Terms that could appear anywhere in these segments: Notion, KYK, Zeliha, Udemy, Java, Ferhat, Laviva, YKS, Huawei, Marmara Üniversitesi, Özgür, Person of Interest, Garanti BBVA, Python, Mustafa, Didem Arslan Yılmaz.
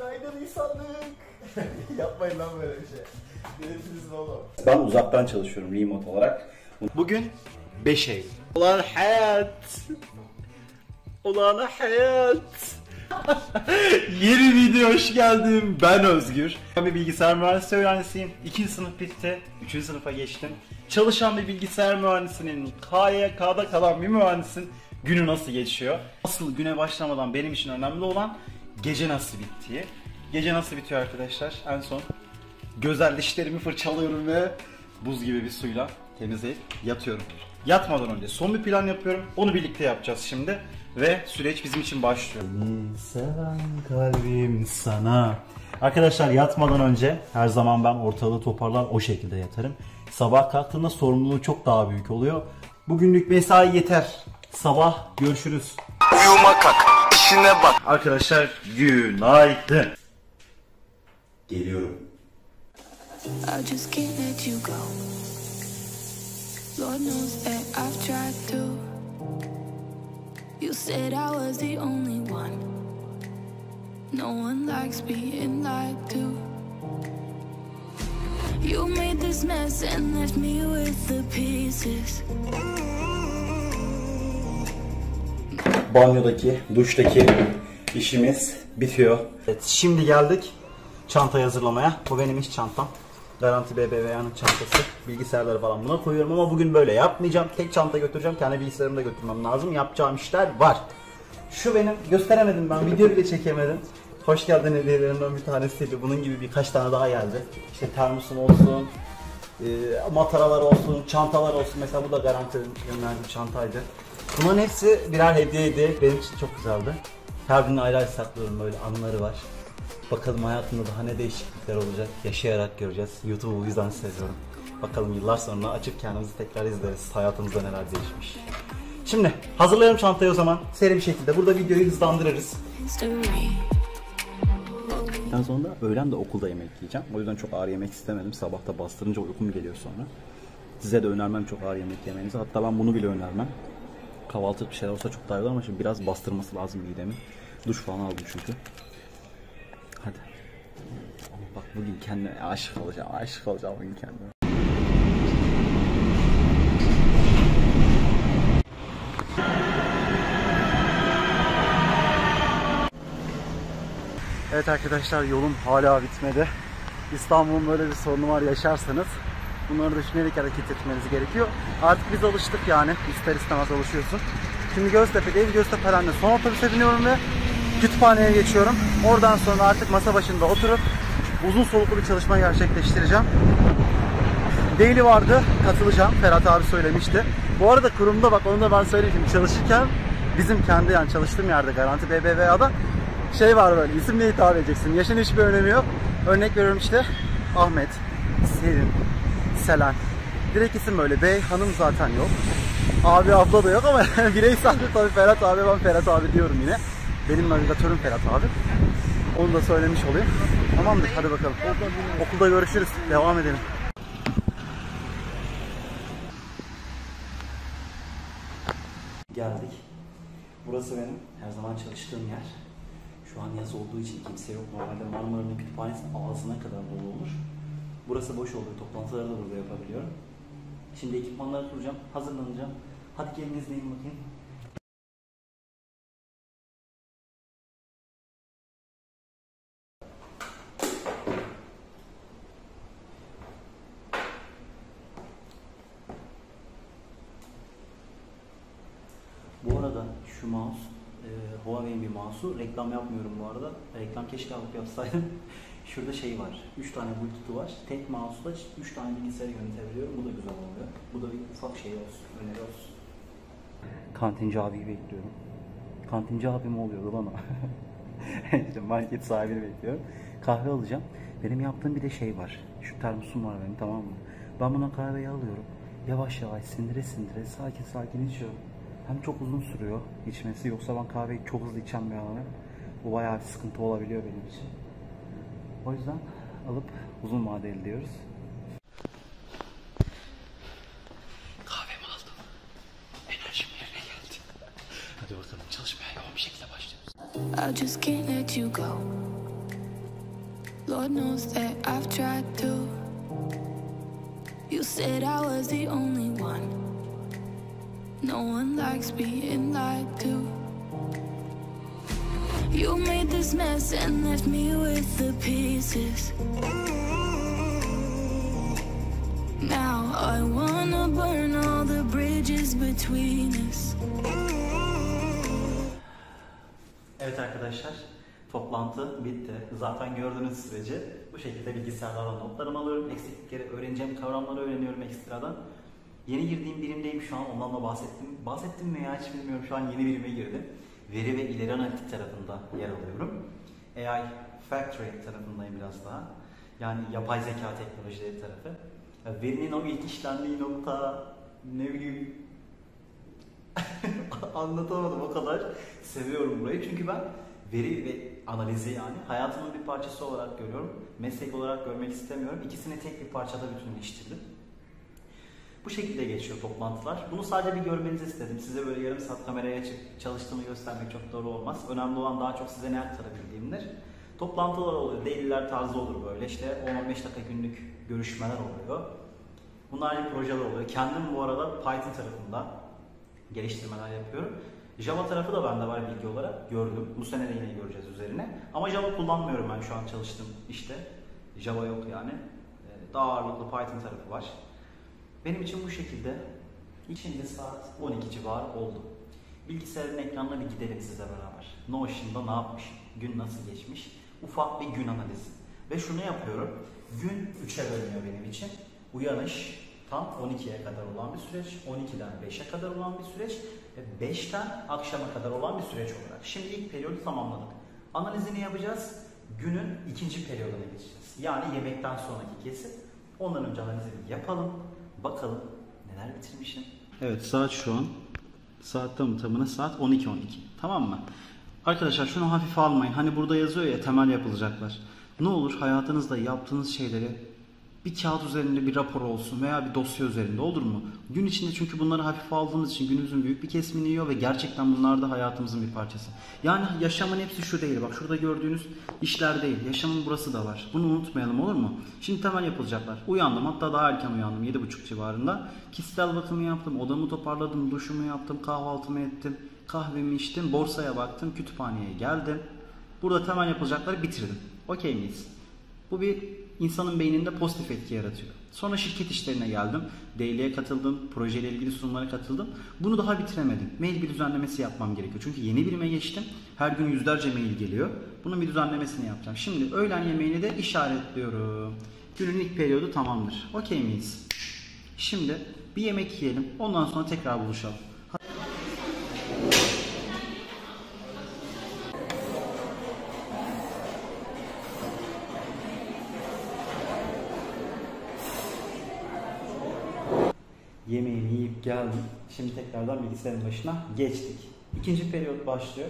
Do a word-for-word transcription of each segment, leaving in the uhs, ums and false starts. Günaydın insanlık. Yapmayın lan böyle bir şey. Delirtiniz oğlum. Ben uzaktan çalışıyorum remote olarak. Bugün beş Eylül. Ulan hayat. Ulan hayat. Yeni video hoş geldim. Ben Özgür. Ben bir bilgisayar mühendisi öğrencisiyim. ikinci sınıf bitti. üçüncü sınıfa geçtim. Çalışan bir bilgisayar mühendisinin, K Y K'da kalan bir mühendisin günü nasıl geçiyor? Asıl güne başlamadan benim için önemli olan gece nasıl bittiği. Gece nasıl bitiyor arkadaşlar? En son gözel dişlerimi fırçalıyorum ve buz gibi bir suyla temizleyip yatıyorum. Yatmadan önce son bir plan yapıyorum. Onu birlikte yapacağız şimdi ve süreç bizim için başlıyor. Seni seven kalbim sana. Arkadaşlar yatmadan önce her zaman ben ortalığı toparlar o şekilde yatarım. Sabah kalktığında sorumluluğu çok daha büyük oluyor. Bugünlük mesai yeter. Sabah görüşürüz. Uyuma kalk, işine bak. Arkadaşlar günaydın. Geliyorum. You said I was the only one. No one likes being lied to. You made this mess and left me with the pieces. Banyodaki, duştaki işimiz bitiyor. Evet, şimdi geldik çantayı hazırlamaya. Bu benim iş çantam. Garanti B B V A'nın çantası, bilgisayarları falan buna koyuyorum ama bugün böyle yapmayacağım. Tek çanta götüreceğim, kendi bilgisayarımı da götürmem lazım. Yapacağım işler var. Şu benim, gösteremedim ben, video bile çekemedim. Hoş geldin hediyelerimden bir tanesiydi. Bunun gibi birkaç tane daha geldi. İşte termosun olsun, e, mataralar olsun, çantalar olsun. Mesela bu da garanti gönderdiğim çantaydı. Bunların hepsi birer hediyeydi. Benim için çok güzeldi. Her birini ayrı ayrı saklıyorum, böyle anıları var. Bakalım hayatımda daha ne değişiklikler olacak, yaşayarak göreceğiz. YouTube'u bu yüzden seviyorum. Bakalım yıllar sonra açıp kendimizi tekrar izleriz, hayatımızda neler değişmiş. Şimdi hazırlayalım çantayı o zaman, seri bir şekilde. Burada videoyu hızlandırırız. Daha sonra öğlen de okulda yemek yiyeceğim. O yüzden çok ağır yemek istemedim. Sabah da bastırınca uykum geliyor sonra. Size de önermem çok ağır yemek yemenizi. Hatta ben bunu bile önermem. Kahvaltılık bir şeyler olsa çok daha iyi olur ama şimdi biraz bastırması lazım midemi. Duş falan aldım çünkü. Hadi. Bak bugün kendime aşık olacağım, aşık olacağım bugün kendime. Evet arkadaşlar, yolum hala bitmedi. İstanbul'un böyle bir sorunu var, yaşarsanız bunları düşünerek hareket etmeniz gerekiyor. Artık biz alıştık yani, ister istemez alışıyorsun. Şimdi Göztepe'de, Göztepe'den son otobüse biniyorum ve kütüphaneye geçiyorum. Oradan sonra artık masa başında oturup uzun soluklu bir çalışma gerçekleştireceğim. Daily vardı, katılacağım. Ferhat abi söylemişti. Bu arada kurumda, bak onu da ben söyleyeyim. Çalışırken bizim kendi, yani çalıştığım yerde Garanti B B V A'da şey var, böyle isimle hitap edeceksin. Yaşın hiçbir önemi yok. Örnek veriyorum işte Ahmet, Selim, Selen. Direkt isim böyle. Bey, hanım zaten yok. Abi, abla da yok ama bireysel de tabii Ferhat abi. Ben Ferhat abi diyorum yine. Benim navigatörüm Ferhat abi. Onu da söylemiş olayım. Tamamdır, hadi bakalım. Okulda görüşürüz. Devam edelim. Geldik. Burası benim her zaman çalıştığım yer. Şu an yaz olduğu için kimse yok. Normalde Marmara'nın kütüphanesi ağzına kadar dolu olur. Burası boş oluyor. Toplantıları da burada yapabiliyorum. Şimdi ekipmanları kuracağım. Hazırlanacağım. Hadi gelin izleyin bakayım. Şu mouse, e, Huawei'nin bir mouse'u. Reklam yapmıyorum bu arada. Reklam keşke alıp yapsaydım. Şurada şey var, üç tane Bluetooth'u var. Tek mouse'la üç tane bilgisayarı yönetebiliyorum. Bu da güzel oluyor. Bu da bir ufak şey olsun, öneri olsun. Kantinci abiyi bekliyorum. Kantinci abim oluyordu lan o. İşte market sahibini bekliyorum. Kahve alacağım. Benim yaptığım bir de şey var. Şu termosum var benim, tamam mı? Ben buna kahveyi alıyorum. Yavaş yavaş, sindire sindire, sakin sakin içiyorum. Hem çok uzun sürüyor içmesi, yoksa ben kahveyi çok hızlı içen bir adamım. Bu bayağı bir sıkıntı olabiliyor benim için. O yüzden alıp uzun vadeli diyoruz. Kahvemi aldım. Enerjim yerine geldi. Hadi bakalım, çalışmaya yoğun bir şekilde başlıyoruz. Lord knows that I've tried to. You said I was the only one. No one likes being lied to. You made this mess and left me with the pieces. Now I wanna burn all the bridges between us. Evet arkadaşlar, toplantı bitti. Zaten gördüğünüz süreci bu şekilde bilgisayarlardan notlarımı alıyorum. Eksiklikleri öğreneceğim, kavramları öğreniyorum ekstradan. Yeni girdiğim birimdeyim şu an, ondan da bahsettim. Bahsettim mi ya hiç bilmiyorum, şu an yeni birime girdim. Veri ve ileri analitik tarafında yer alıyorum. A I Factory tarafındayım biraz daha. Yani yapay zeka teknolojileri tarafı. Ya verinin o ilk işlendiği nokta, ne bileyim, anlatamadım o kadar. Seviyorum burayı çünkü ben veri ve analizi yani hayatımın bir parçası olarak görüyorum. Meslek olarak görmek istemiyorum. İkisini tek bir parçada bütünleştirdim. Bu şekilde geçiyor toplantılar. Bunu sadece bir görmenizi istedim. Size böyle yarım saat kameraya açıp çalıştığımı göstermek çok doğru olmaz. Önemli olan daha çok size ne aktarabildiğimdir. Toplantılar oluyor, daililer tarzı olur böyle. İşte on on beş dakika günlük görüşmeler oluyor. Bunlar bir projeler oluyor. Kendim bu arada Python tarafında geliştirmeler yapıyorum. Java tarafı da bende var bilgi olarak. Gördüm. Bu sene de yine göreceğiz üzerine. Ama Java kullanmıyorum ben şu an çalıştığım işte. Java yok yani. Daha ağırlıklı Python tarafı var. Benim için bu şekilde. İçinde saat on iki civarı oldu. Bilgisayarın ekranına bir gidelim size beraber. Notion'da ne yapmış? Gün nasıl geçmiş? Ufak bir gün analizi. Ve şunu yapıyorum. Gün üçe bölünüyor benim için. Uyanış tam on ikiye kadar olan bir süreç. on ikiden beşe kadar olan bir süreç. Ve beşten akşama kadar olan bir süreç olarak. Şimdi ilk periyodu tamamladık. Analizini yapacağız. Günün ikinci periyoduna geçeceğiz. Yani yemekten sonraki kesim. Ondan önce analizini yapalım. Bakalım neler bitirmişim. Evet, saat şu an. Saat tam tamına saat on iki on iki. Tamam mı? Arkadaşlar şunu hafife almayın. Hani burada yazıyor ya temel yapılacaklar. Ne olur hayatınızda yaptığınız şeyleri bir kağıt üzerinde bir rapor olsun veya bir dosya üzerinde, olur mu? Gün içinde çünkü bunları hafife aldığınız için günümüzün büyük bir kesimini yiyor ve gerçekten bunlar da hayatımızın bir parçası. Yani yaşamın hepsi şu değil. Bak şurada gördüğünüz işler değil. Yaşamın burası da var. Bunu unutmayalım, olur mu? Şimdi temel yapılacaklar. Uyandım, hatta daha erken uyandım. yedi buçuk civarında. Kişisel bakımı yaptım. Odamı toparladım. Duşumu yaptım. Kahvaltımı ettim. Kahvemi içtim. Borsaya baktım. Kütüphaneye geldim. Burada temel yapılacakları bitirdim. Okey miyiz? Bu bir İnsanın beyninde pozitif etki yaratıyor. Sonra şirket işlerine geldim. Daily'e katıldım. Projeyle ilgili sunumlara katıldım. Bunu daha bitiremedim. Mail bir düzenlemesi yapmam gerekiyor. Çünkü yeni birime geçtim. Her gün yüzlerce mail geliyor. Bunun bir düzenlemesini yapacağım. Şimdi öğlen yemeğini de işaretliyorum. Günün ilk periyodu tamamdır. Okey miyiz? Şimdi bir yemek yiyelim. Ondan sonra tekrar buluşalım. Yemeğimi yiyip geldim. Şimdi tekrardan bilgisayarın başına geçtik. İkinci periyot başlıyor.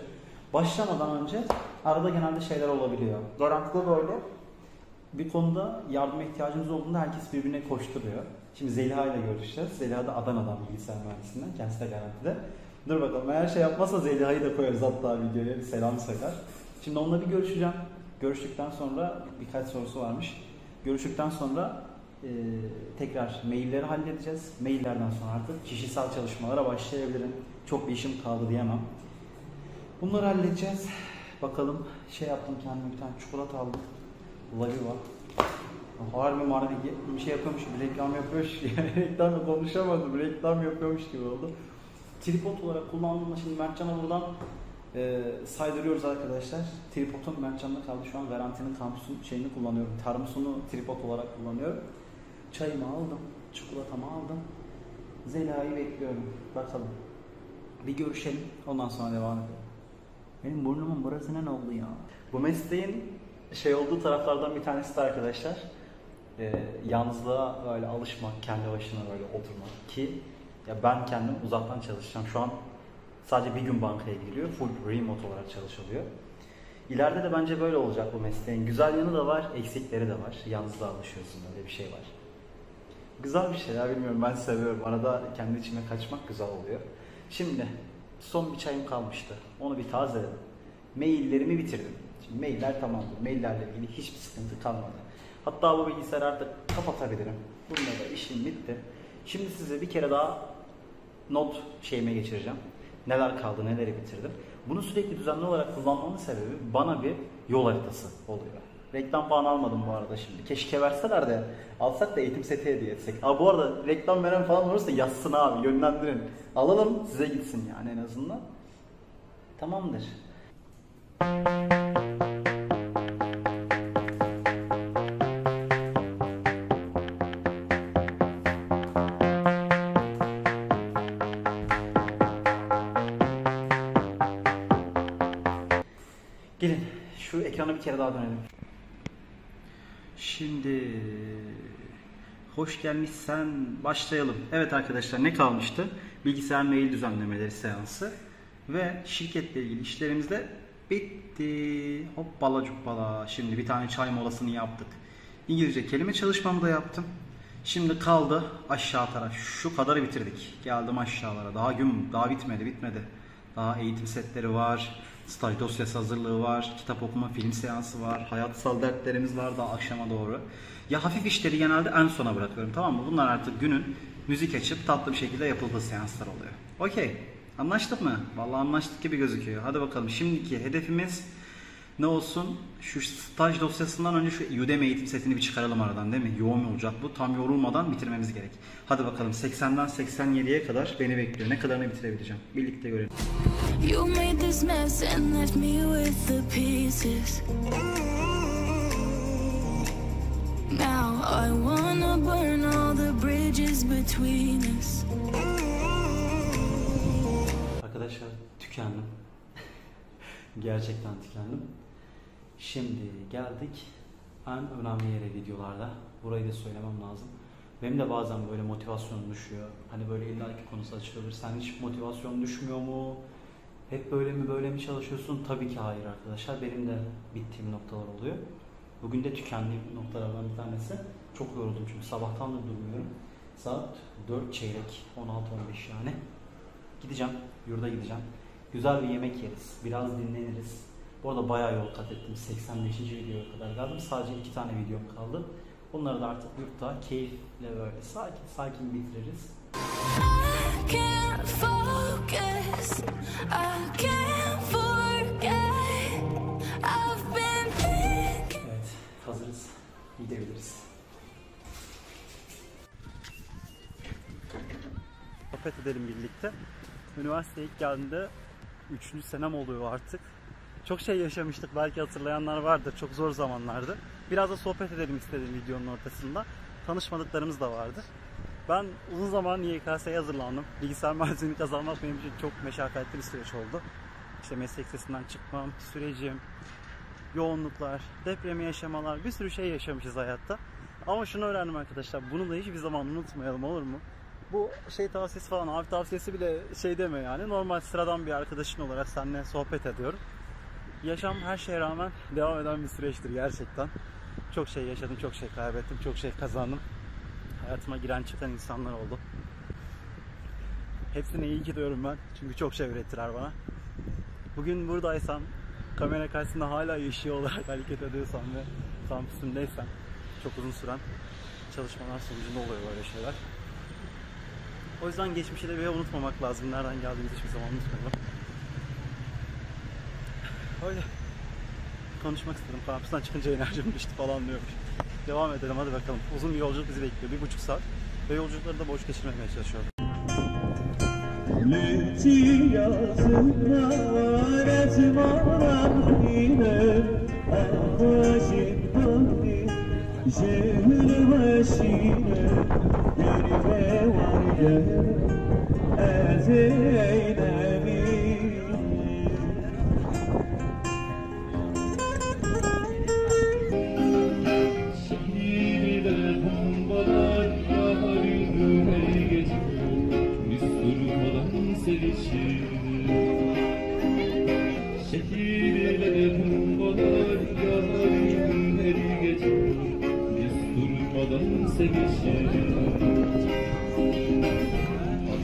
Başlamadan önce arada genelde şeyler olabiliyor. Garantide böyle bir konuda yardıma ihtiyacımız olduğunda herkes birbirine koşturuyor. Şimdi Zeliha ile görüşeceğiz. Zeliha da Adana'dan, bilgisayar mühendisinden. Kendisi de Garanti'de. Dur bakalım, eğer şey yapmazsa Zeliha'yı da koyarız hatta videoya, bir selam sakar. Şimdi onunla bir görüşeceğim. Görüştükten sonra birkaç sorusu varmış. Görüştükten sonra Ee, tekrar mailleri halledeceğiz. Maillerden sonra artık kişisel çalışmalara başlayabilirim. Çok bir işim kaldı diyemem. Bunları halledeceğiz. Bakalım, şey yaptım, kendime bir tane çikolata aldım. Laviva. Harbi marbi bir şey yapıyormuş, bir reklam yapıyormuş. Yani reklamla konuşamadım, reklam yapıyormuş gibi oldu. Tripod olarak kullandığımda şimdi Mertcan'a buradan e, saydırıyoruz arkadaşlar. Tripodum Mertcan'da kaldı. Şu an Garanti'nin kampüsünün şeyini kullanıyorum. Termosunu tripod olarak kullanıyorum. Çayımı aldım, çikolatamı aldım. Zeliha'yı bekliyorum. Bakalım. Bir görüşelim. Ondan sonra devam edelim. Benim burnumun burasına ne oldu ya? Bu mesleğin şey olduğu taraflardan bir tanesi de arkadaşlar. Ee, yalnızlığa öyle alışmak, kendi başına böyle oturmak ki ya ben kendim uzaktan çalışacağım. Şu an sadece bir gün bankaya gidiliyor. Full remote olarak çalışılıyor. İleride de bence böyle olacak bu mesleğin. Güzel yanı da var, eksikleri de var. Yalnızlığa alışıyorsun, öyle bir şey var. Güzel bir şey ya, bilmiyorum, ben seviyorum. Arada kendi içime kaçmak güzel oluyor. Şimdi son bir çayım kalmıştı. Onu bir tazeledim. Maillerimi bitirdim. Şimdi mailler tamamdır. Maillerle ilgili hiçbir sıkıntı kalmadı. Hatta bu bilgisayarı artık kapatabilirim. Bununla da işim bitti. Şimdi size bir kere daha not şeyime geçireceğim. Neler kaldı, neleri bitirdim. Bunu sürekli düzenli olarak kullanmanın sebebi bana bir yol haritası oluyor. Reklam puanı almadım bu arada şimdi. Keşke verseler de alsak da eğitim seti hediye etsek. Aa, bu arada reklam veren falan olursa yazsın abi, yönlendirin. Alalım, size gitsin yani en azından. Tamamdır. Gelin şu ekrana bir kere daha dönelim. Şimdi hoş gelmişsen başlayalım. Evet arkadaşlar, ne kalmıştı? Bilgisayar mail düzenlemeleri seansı ve şirketle ilgili işlerimiz de bitti. Hoppala cuppala. Şimdi bir tane çay molasını yaptık. İngilizce kelime çalışmamı da yaptım. Şimdi kaldı aşağı taraf. Şu kadarı bitirdik. Geldim aşağılara. Daha gün daha bitmedi bitmedi. Daha eğitim setleri var. Staj dosyası hazırlığı var, kitap okuma, film seansı var, hayatsal dertlerimiz var daha akşama doğru. Ya hafif işleri genelde en sona bırakıyorum, tamam mı? Bunlar artık günün müzik açıp tatlı bir şekilde yapıldığı seanslar oluyor. Okey, anlaştık mı? Vallahi anlaştık gibi gözüküyor. Hadi bakalım, şimdiki hedefimiz ne olsun? Şu staj dosyasından önce şu Udemy eğitim setini bir çıkaralım aradan, değil mi? Yoğun olacak bu, tam yorulmadan bitirmemiz gerek. Hadi bakalım, seksenden seksen yediye kadar beni bekliyor. Ne kadarını bitirebileceğim? Birlikte görelim. You made this mess and left me with the pieces. Now I wanna burn all the bridges between us. Arkadaşlar tükendim. Gerçekten tükendim. Şimdi geldik en önemli yere videolarda. Burayı da söylemem lazım. Benim de bazen böyle motivasyonum düşüyor. Hani böyle illaki konusu açılır. Sen hiç motivasyon düşmüyor mu? Hep böyle mi böyle mi çalışıyorsun? Tabii ki hayır arkadaşlar. Benim de bittiğim noktalar oluyor. Bugün de tükendiğim noktalardan bir tanesi. Çok yoruldum çünkü sabahtan da durmuyorum. Saat dört çeyrek, on altı on beş yani. Gideceğim, yurda gideceğim. Güzel bir yemek yeriz, biraz dinleniriz. Bu arada bayağı yol kat ettim. seksen beşinci videoya kadar geldim. Sadece iki tane videom kaldı. Onları da artık yurtta keyifle böyle sakin sakin bitiririz. I can't focus. I can't forget. I've been thinking. Evet, hazırız. Gidebiliriz. Sohbet edelim birlikte. Üniversiteye ilk geldiğimde üçüncü senem oluyor artık. Çok şey yaşamıştık, belki hatırlayanlar vardır. Çok zor zamanlardı. Biraz da sohbet edelim istedim videonun ortasında. Tanışmadıklarımız da vardır. Ben uzun zaman Y K S'ye hazırlandım. Bilgisayar mühendisliğini kazanmak benim için çok meşakkatli bir süreç oldu. İşte meslek sesinden çıkmam, sürecim, yoğunluklar, depremi yaşamalar, bir sürü şey yaşamışız hayatta. Ama şunu öğrendim arkadaşlar, bunu da hiçbir zaman unutmayalım, olur mu? Bu şey tavsiyesi falan, abi tavsiyesi bile şey deme yani. Normal sıradan bir arkadaşın olarak seninle sohbet ediyorum. Yaşam her şeye rağmen devam eden bir süreçtir gerçekten. Çok şey yaşadım, çok şey kaybettim, çok şey kazandım. Hayatıma giren çıkan insanlar oldu. Hepsine iyi ki diyorum ben. Çünkü çok şey öğrettiler bana. Bugün buradaysam, kamera karşısında hala yaşıyor olarak hareket ediyorsam ve kampüsümdeysem, çok uzun süren çalışmalar sonucunda oluyor böyle şeyler. O yüzden geçmişi de bir unutmamak lazım. Nereden geldiğimizi hiçbir zaman unutmayalım. Öyle. Konuşmak istedim. Kampüsten çıkınca enerjim düştü falan diyormuş. Devam edelim, hadi bakalım. Uzun bir yolculuk bizi bekliyor. Bir buçuk saat. Ve yolculukları da boş geçirmemeye çalışıyorum.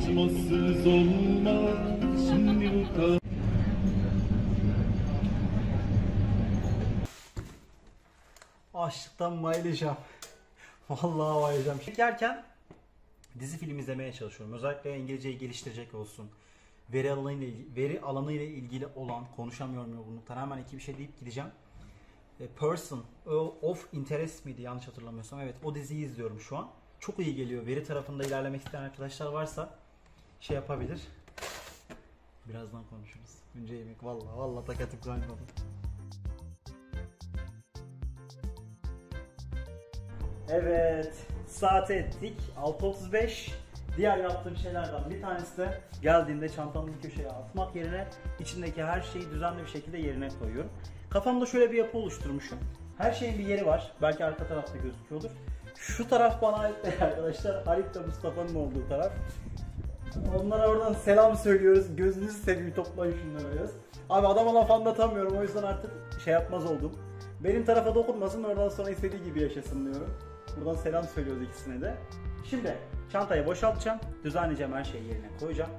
Açmasız olma şimdi bu kadar. Açlıktan bayılacağım. Vallahi bayılacağım. Yerken dizi film izlemeye çalışıyorum. Özellikle İngilizceyi geliştirecek olsun. Veri alanıyla, veri alanıyla ilgili olan, konuşamıyorum yorgunluktan, hemen iki bir şey deyip gideceğim. Person of Interest miydi yanlış hatırlamıyorsam? Evet, o diziyi izliyorum şu an. Çok iyi geliyor. Veri tarafında ilerlemek isteyen arkadaşlar varsa şey yapabilir. Birazdan konuşuruz. Önce yemek. Vallahi vallahi takatıp zannetmedim. Evet, saat ettik. altı otuz beş. Diğer yaptığım şeylerden bir tanesi de geldiğimde çantamı bir köşeye atmak yerine içindeki her şeyi düzenli bir şekilde yerine koyuyorum. Kafamda şöyle bir yapı oluşturmuşum. Her şeyin bir yeri var. Belki arka tarafta gözüküyordur. Şu taraf bana ait değil arkadaşlar. Halit ve Mustafa'nın olduğu taraf. Onlara oradan selam söylüyoruz. Gözünüzü seveyim, toplayın şunları diyoruz. Abi adama laf anlatamıyorum. O yüzden artık şey yapmaz oldum. Benim tarafa dokunmasın, oradan sonra istediği gibi yaşasın diyorum. Buradan selam söylüyoruz ikisine de. Şimdi çantayı boşaltacağım. Düzenleyeceğim, her şeyi yerine koyacağım.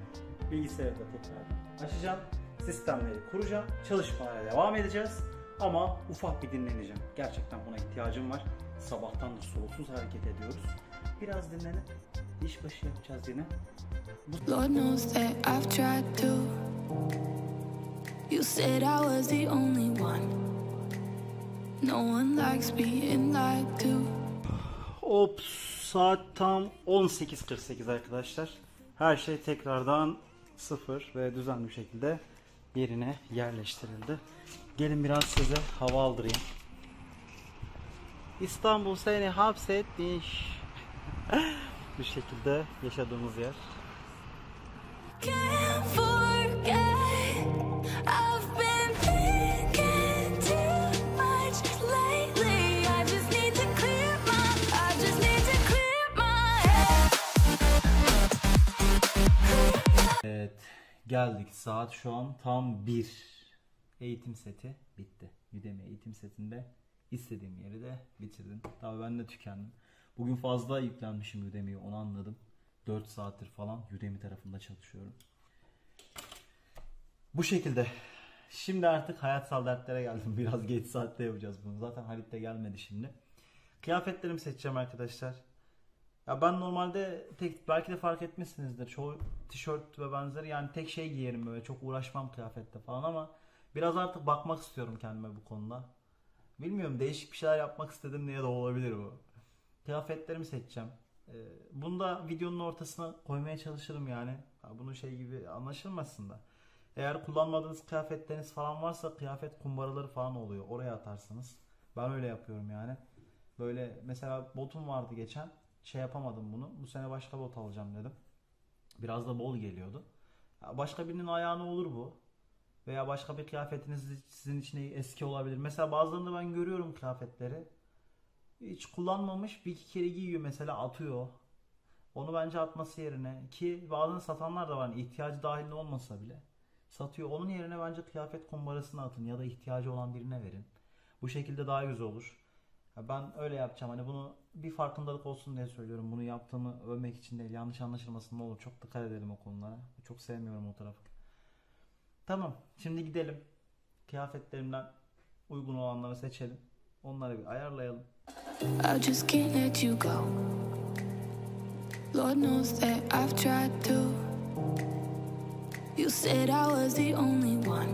Bilgisayarı da tekrar açacağım. Sistemleri kuracağım. Çalışmalara devam edeceğiz. Ama ufak bir dinleneceğim. Gerçekten buna ihtiyacım var. Sabahtan da soluksuz hareket ediyoruz. Biraz dinlenip iş başı yapacağız yine. Lord knows that I've tried to. You said I was the only one. No one likes being lied to. Ops, saat tam on sekiz kırk sekiz arkadaşlar. Her şey tekrardan sıfır ve düzenli bir şekilde yerine yerleştirildi. Gelin biraz size hava aldırayım. İstanbul seni hapsetmiş. Bu şekilde yaşadığımız yer. Evet, geldik. Saat şu an tam bir. Eğitim seti bitti. Udemy eğitim setinde istediğim yeri de bitirdim. Tabii ben de tükendim. Bugün fazla yüklenmişim Udemy'ye, onu anladım. dört saattir falan Udemy tarafında çalışıyorum. Bu şekilde. Şimdi artık hayatsal dertlere geldim. Biraz geç saatte yapacağız bunu. Zaten Halit de gelmedi şimdi. Kıyafetlerimi seçeceğim arkadaşlar. Ya ben normalde tek, belki de fark etmişsinizdir. Çoğu tişört ve benzeri, yani tek şey giyerim böyle. Çok uğraşmam kıyafette falan ama biraz artık bakmak istiyorum kendime bu konuda. Bilmiyorum, değişik bir şeyler yapmak istedim diye de olabilir bu. Kıyafetlerimi seçeceğim. Bunu da videonun ortasına koymaya çalışırım yani. Bunu şey gibi anlaşılmasın da. Eğer kullanmadığınız kıyafetleriniz falan varsa kıyafet kumbaraları falan oluyor. Oraya atarsınız. Ben öyle yapıyorum yani. Böyle mesela botum vardı geçen. Şey yapamadım bunu. Bu sene başka bot alacağım dedim. Biraz da bol geliyordu. Başka birinin ayağına olur bu. Veya başka bir kıyafetiniz sizin için eski olabilir. Mesela bazılarında ben görüyorum kıyafetleri. Hiç kullanmamış, bir iki kere giyiyor mesela, atıyor. Onu bence atması yerine, ki bazen satanlar da var yani, ihtiyacı dahil olmasa bile satıyor. Onun yerine bence kıyafet kumbarasına atın ya da ihtiyacı olan birine verin. Bu şekilde daha güzel olur. Ben öyle yapacağım, hani bunu bir farkındalık olsun diye söylüyorum. Bunu yaptığımı övmek için değil, yanlış anlaşılmasın, ne olur çok dikkat edelim o konulara. Çok sevmiyorum o tarafı. Tamam, şimdi gidelim. Kıyafetlerimden uygun olanları seçelim. Onları bir ayarlayalım. I just can't let you go. Lord knows that I've tried to. You said I was the only one.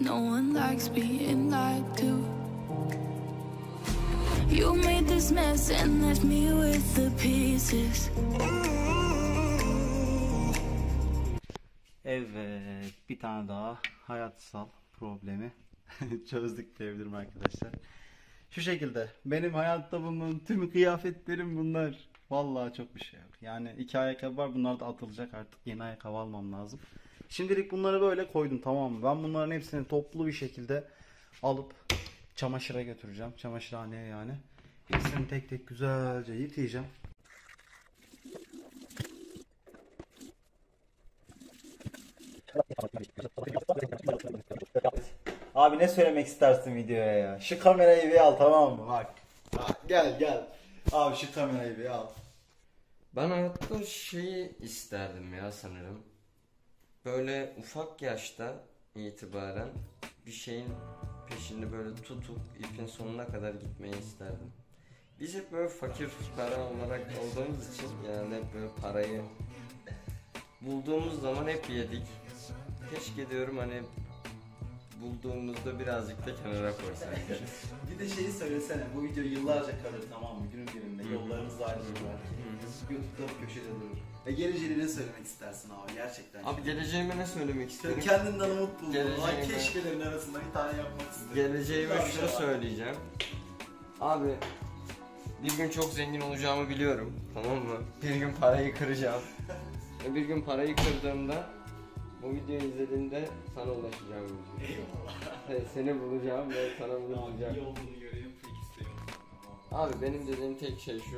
No one likes being lied to. You made this mess and left me with the pieces. Evet, bir tane daha hayatsal problemi çözdük diyebilirim arkadaşlar. Şu şekilde, benim hayatta bulunan tüm kıyafetlerim bunlar. Vallahi çok bir şey yok. Yani iki ayakkabı var, bunlar da atılacak artık, yeni ayakkabı almam lazım. Şimdilik bunları böyle koydum, tamam mı? Ben bunların hepsini toplu bir şekilde alıp çamaşıra götüreceğim. Çamaşırhaneye yani. Hepsini tek tek güzelce yıkayacağım. Abi ne söylemek istersin videoya ya? Şu kamerayı bir al, tamam mı? Bak. Bak gel gel. Abi şu kamerayı bir al. Ben hayatta şeyi isterdim ya sanırım. Böyle ufak yaşta itibaren bir şeyin peşinde böyle tutup ipin sonuna kadar gitmeyi isterdim. Biz hep böyle fakir fukara olarak olduğumuz için yani hep böyle parayı bulduğumuz zaman hep yedik. Keşke diyorum hani bulduğumuzda birazcık da kenara koysak. Bir de şeyi söylesene, bu video yıllarca kalır, tamam mı? Günün birinde yollarımız ayrılır belki. YouTube'da köşede durur. Ve geleceğini ne söylemek istersin abi gerçekten? Abi geleceğime ne söylemek isterim? Kendinden umut buldum. Ay keşkelerin arasında bir tane yapmak istedim. Geleceğime şunu söyleyeceğim. Abi bir gün çok zengin olacağımı biliyorum, tamam mı? Bir gün parayı kıracağım. Ve bir gün parayı kırdığımda bu videoyu izlediğinde sana ulaşacağım. Eyvallah. Seni bulacağım ve sana bulacağım. Abi yolunu göreyim, pek istiyorum. Abi benim dediğim tek şey şu: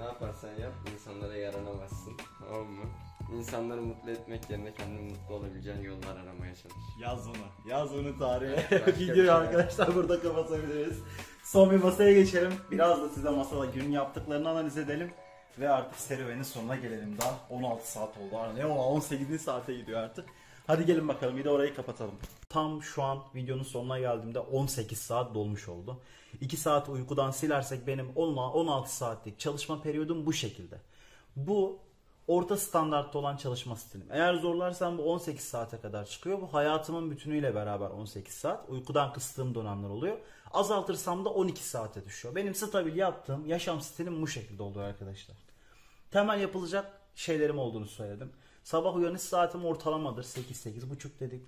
ne yaparsan yap, insanlara yaranamazsın, tamam mı? İnsanları mutlu etmek yerine kendini mutlu olabileceğin yollar aramaya çalış. Yaz onu, yaz onu tarihe. Videoyu şey arkadaşlar var. Burada kapatabiliriz. Son bir masaya geçelim. Biraz da size masada günün yaptıklarını analiz edelim. Ve artık serüvenin sonuna gelelim daha. on altı saat oldu. Ne o, on sekizinci saate gidiyor artık. Hadi gelin bakalım, bir de orayı kapatalım. Tam şu an videonun sonuna geldiğimde on sekiz saat dolmuş oldu. iki saat uykudan silersek benim on altı saatlik çalışma periyodum bu şekilde. Bu orta standartta olan çalışma stilim. Eğer zorlarsam bu on sekiz saate kadar çıkıyor. Bu hayatımın bütünüyle beraber on sekiz saat. Uykudan kıstığım dönemler oluyor. Azaltırsam da on iki saate düşüyor. Benim stabil yaptığım yaşam stilim bu şekilde oluyor arkadaşlar. Temel yapılacak şeylerim olduğunu söyledim. Sabah uyanış saatim ortalamadır. sekiz sekiz buçuk dedik.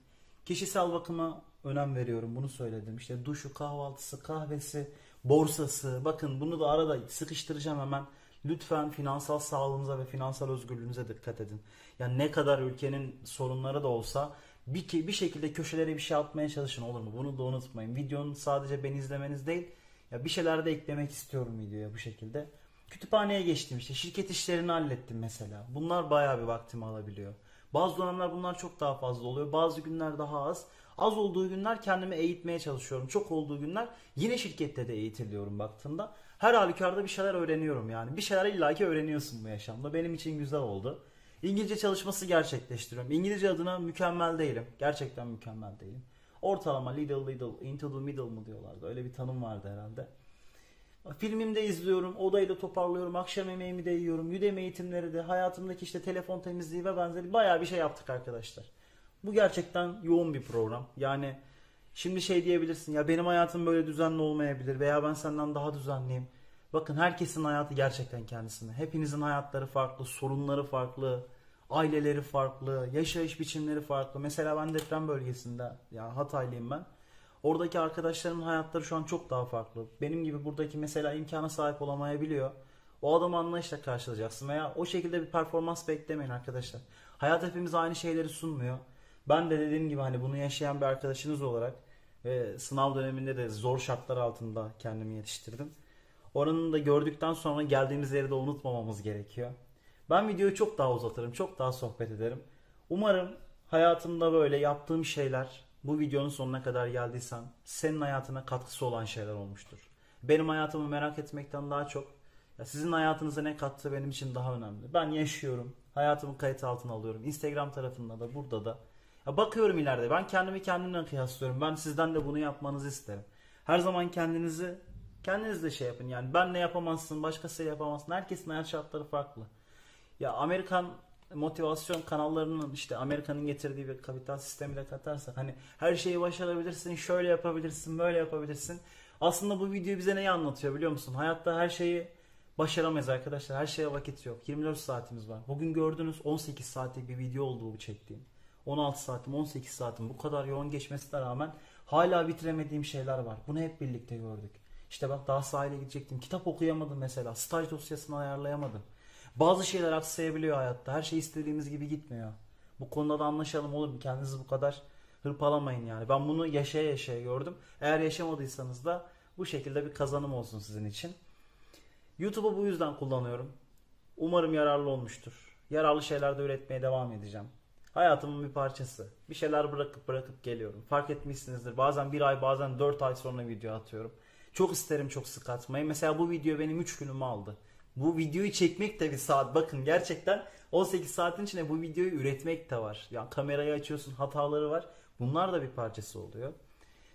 Kişisel bakıma önem veriyorum. Bunu söyledim. İşte duşu, kahvaltısı, kahvesi, borsası. Bakın bunu da arada sıkıştıracağım hemen. Lütfen finansal sağlığınıza ve finansal özgürlüğünüze dikkat edin. Yani ne kadar ülkenin sorunları da olsa bir, bir şekilde köşelere bir şey atmaya çalışın, olur mu? Bunu da unutmayın. Videonun sadece beni izlemeniz değil, ya bir şeyler de eklemek istiyorum videoya bu şekilde. Kütüphaneye geçtim işte, şirket işlerini hallettim mesela. Bunlar bayağı bir vaktimi alabiliyor. Bazı dönemler bunlar çok daha fazla oluyor. Bazı günler daha az. Az olduğu günler kendimi eğitmeye çalışıyorum. Çok olduğu günler yine şirkette de eğitiliyorum baktığımda. Her halükarda bir şeyler öğreniyorum yani. Bir şeyler illaki öğreniyorsun bu yaşamda. Benim için güzel oldu. İngilizce çalışması gerçekleştiriyorum. İngilizce adına mükemmel değilim. Gerçekten mükemmel değilim. Ortalama little little into the middle mı diyorlardı. Öyle bir tanım vardı herhalde. Filmimi de izliyorum. Odayı da toparlıyorum. Akşam yemeğimi de yiyorum. Udemy eğitimleri de. Hayatımdaki işte telefon temizliği ve benzeri bayağı bir şey yaptık arkadaşlar. Bu gerçekten yoğun bir program. Yani şimdi şey diyebilirsin ya, benim hayatım böyle düzenli olmayabilir veya ben senden daha düzenliyim. Bakın herkesin hayatı gerçekten kendisine. Hepinizin hayatları farklı, sorunları farklı, aileleri farklı, yaşayış biçimleri farklı. Mesela ben deprem bölgesinde, yani Hataylıyım ben. Oradaki arkadaşlarımın hayatları şu an çok daha farklı. Benim gibi buradaki mesela imkana sahip olamayabiliyor. O adamı anlayışla karşılayacaksın veya o şekilde bir performans beklemeyin arkadaşlar. Hayat hepimize aynı şeyleri sunmuyor. Ben de dediğim gibi hani bunu yaşayan bir arkadaşınız olarak ve sınav döneminde de zor şartlar altında kendimi yetiştirdim. Oranını da gördükten sonra geldiğimiz yeri de unutmamamız gerekiyor. Ben videoyu çok daha uzatırım, çok daha sohbet ederim. Umarım hayatımda böyle yaptığım şeyler, bu videonun sonuna kadar geldiysen, senin hayatına katkısı olan şeyler olmuştur. Benim hayatımı merak etmekten daha çok ya sizin hayatınıza ne kattığı benim için daha önemli. Ben yaşıyorum, hayatımı kayıt altına alıyorum. Instagram tarafında da, burada da. Ya bakıyorum ileride, ben kendimi kendimle kıyaslıyorum. Ben sizden de bunu yapmanızı isterim. Her zaman kendinizi kendiniz de şey yapın yani, ben ne yapamazsın, başkası yapamazsın. Herkesin hayat şartları farklı. Ya Amerikan motivasyon kanallarının işte Amerika'nın getirdiği bir kapital sistemiyle katarsak hani her şeyi başarabilirsin, şöyle yapabilirsin, böyle yapabilirsin. Aslında bu video bize neyi anlatıyor biliyor musun? Hayatta her şeyi başaramayız arkadaşlar. Her şeye vakit yok. yirmi dört saatimiz var. Bugün gördüğünüz on sekiz saatlik bir video oldu bu çektiğim. on altı saatim, on sekiz saatim bu kadar yoğun geçmesine rağmen hala bitiremediğim şeyler var. Bunu hep birlikte gördük. İşte bak daha sahile gidecektim. Kitap okuyamadım mesela. Staj dosyasını ayarlayamadım. Bazı şeyler aksayabiliyor hayatta. Her şey istediğimiz gibi gitmiyor. Bu konuda da anlaşalım, olur mu? Kendinizi bu kadar hırpalamayın yani. Ben bunu yaşaya yaşaya gördüm. Eğer yaşamadıysanız da bu şekilde bir kazanım olsun sizin için. YouTube'u bu yüzden kullanıyorum. Umarım yararlı olmuştur. Yararlı şeyler de üretmeye devam edeceğim. Hayatımın bir parçası. Bir şeyler bırakıp bırakıp geliyorum. Fark etmişsinizdir. Bazen bir ay, bazen dört ay sonra video atıyorum. Çok isterim çok sık atmayı. Mesela bu video benim üç günümü aldı. Bu videoyu çekmek de bir saat. Bakın gerçekten on sekiz saatin içinde bu videoyu üretmek de var. Yani kamerayı açıyorsun, hataları var. Bunlar da bir parçası oluyor.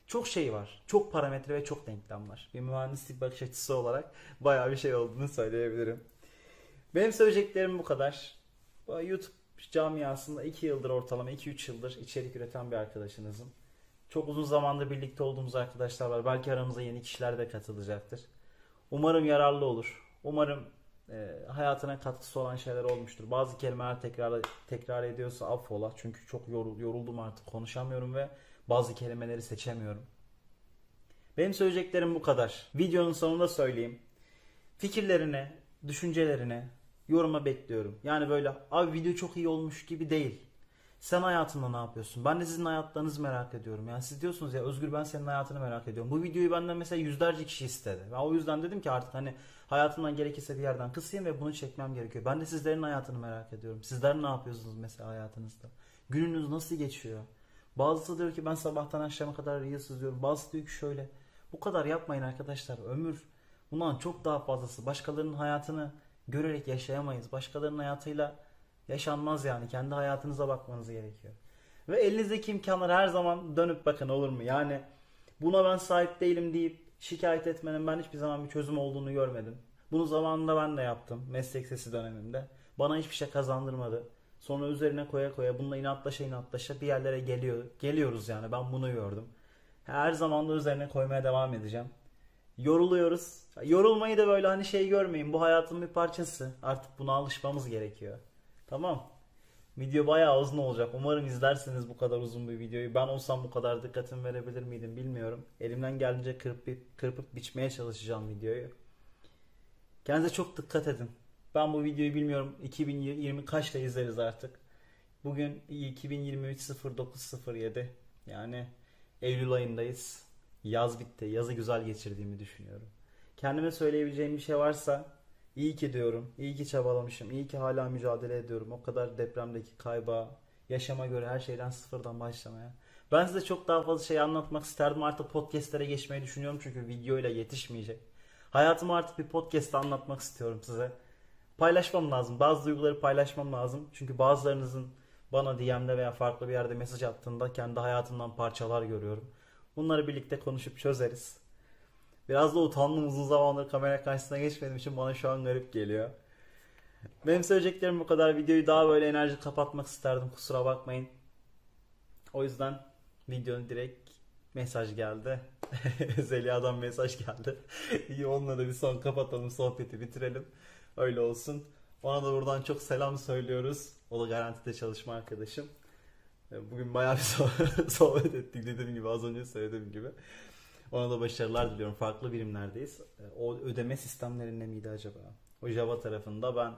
çok şey var. Çok parametre ve çok denklem var. Bir mühendislik bakış açısı olarak bayağı bir şey olduğunu söyleyebilirim. Benim söyleyeceklerim bu kadar. YouTube camiasında iki yıldır ortalama iki üç yıldır içerik üreten bir arkadaşınızım. Çok uzun zamandır birlikte olduğumuz arkadaşlar var. Belki aramıza yeni kişiler de katılacaktır. Umarım yararlı olur. Umarım e, hayatına katkısı olan şeyler olmuştur. Bazı kelimeler tekrar tekrar ediyorsa affola. Çünkü çok yorul, yoruldum artık. Konuşamıyorum ve bazı kelimeleri seçemiyorum. Benim söyleyeceklerim bu kadar. Videonun sonunda söyleyeyim. Fikirlerine, düşüncelerine yoruma bekliyorum. Yani böyle abi video çok iyi olmuş gibi değil. Sen hayatında ne yapıyorsun? Ben de sizin hayatlarınızı merak ediyorum. Yani siz diyorsunuz ya Özgür ben senin hayatını merak ediyorum. Bu videoyu benden mesela yüzlerce kişi istedi. Ben o yüzden dedim ki artık hani hayatımdan gerekirse bir yerden kısayım ve bunu çekmem gerekiyor. Ben de sizlerin hayatını merak ediyorum. Sizler ne yapıyorsunuz mesela hayatınızda? Gününüz nasıl geçiyor? Bazısı diyor ki ben sabahtan akşama kadar Reels izliyorum. Bazısı diyor ki şöyle. Bu kadar yapmayın arkadaşlar. Ömür bundan çok daha fazlası. Başkalarının hayatını görerek yaşayamayız. Başkalarının hayatıyla yaşanmaz yani. Kendi hayatınıza bakmanız gerekiyor. Ve elinizdeki imkanlara her zaman dönüp bakın olur mu? Yani buna ben sahip değilim deyip şikayet etmenin ben hiçbir zaman bir çözüm olduğunu görmedim. Bunu zamanında ben de yaptım. Meslek sesi dönemimde. Bana hiçbir şey kazandırmadı. Sonra üzerine koya koya bununla inatlaşa inatlaşa bir yerlere geliyor, geliyoruz yani. Ben bunu gördüm. Her zaman da üzerine koymaya devam edeceğim. Yoruluyoruz. Yorulmayı da böyle hani şey görmeyin. Bu hayatın bir parçası. Artık buna alışmamız gerekiyor. Tamam. Video bayağı uzun olacak. Umarım izlersiniz bu kadar uzun bir videoyu. Ben olsam bu kadar dikkatimi verebilir miydim bilmiyorum. Elimden geldiğince kırpıp, kırpıp biçmeye çalışacağım videoyu. Kendinize çok dikkat edin. Ben bu videoyu bilmiyorum iki bin yirmi kaçta izleriz artık. Bugün iki bin yirmi üç sıfır dokuz sıfır yedi. Yani Eylül ayındayız. Yaz bitti. Yazı güzel geçirdiğimi düşünüyorum. Kendime söyleyebileceğim bir şey varsa... İyi ki diyorum, iyi ki çabalamışım, iyi ki hala mücadele ediyorum. O kadar depremdeki kayba, yaşama göre her şeyden sıfırdan başlamaya. Ben size çok daha fazla şey anlatmak isterdim. Artık podcastlere geçmeyi düşünüyorum çünkü videoyla yetişmeyecek. Hayatımı artık bir podcastte anlatmak istiyorum size. Paylaşmam lazım, bazı duyguları paylaşmam lazım. Çünkü bazılarınızın bana D M'de veya farklı bir yerde mesaj attığında kendi hayatımdan parçalar görüyorum. Bunları birlikte konuşup çözeriz. Biraz da utandım, uzun zamandır kamera karşısına geçmediğim için bana şu an garip geliyor. Benim söyleyeceklerim bu kadar. Videoyu daha böyle enerji kapatmak isterdim, kusura bakmayın. O yüzden videonun direkt mesaj geldi. Zeliha'dan mesaj geldi. İyi, onunla da bir son kapatalım, sohbeti bitirelim. Öyle olsun. Ona da buradan çok selam söylüyoruz. O da Garanti'de çalışma arkadaşım. Bugün bayağı bir sohbet ettik dediğim gibi, az önce söylediğim gibi. Ona da başarılar diliyorum. Farklı birimlerdeyiz. O ödeme sistemlerinde miydi acaba? O Java tarafında, ben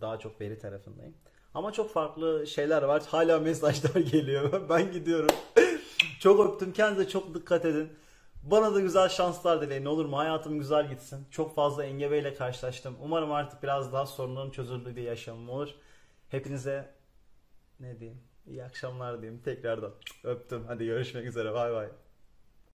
daha çok veri tarafındayım. Ama çok farklı şeyler var. Hala mesajlar geliyor. Ben gidiyorum. Çok öptüm. Kendinize çok dikkat edin. Bana da güzel şanslar dileyin. Olur mu? Hayatım güzel gitsin. Çok fazla engebeyle karşılaştım. Umarım artık biraz daha sorunların çözüldüğü bir yaşamım olur. Hepinize ne diyeyim? İyi akşamlar diyeyim. Tekrardan öptüm. Hadi görüşmek üzere. Bay bay.